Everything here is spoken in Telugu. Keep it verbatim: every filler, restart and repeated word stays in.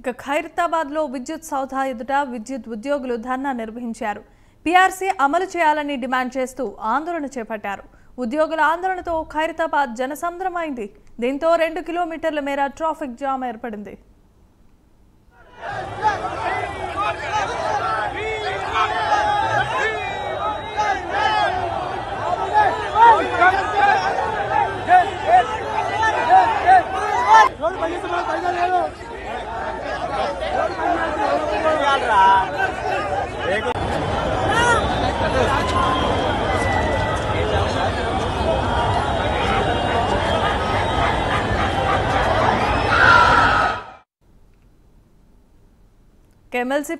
ఇక ఖైరతాబాద్లో విద్యుత్ సౌధ ఎదుట విద్యుత్ ఉద్యోగులు ధర్నా నిర్వహించారు। పీఆర్సీ అమలు చేయాలని డిమాండ్ చేస్తూ ఆందోళన చేపట్టారు। ఉద్యోగుల ఆందోళనతో ఖైరతాబాద్ జనసంద్రమైంది। దీంతో రెండు కిలోమీటర్ల మేర ట్రాఫిక్ జామ్ ఏర్పడింది।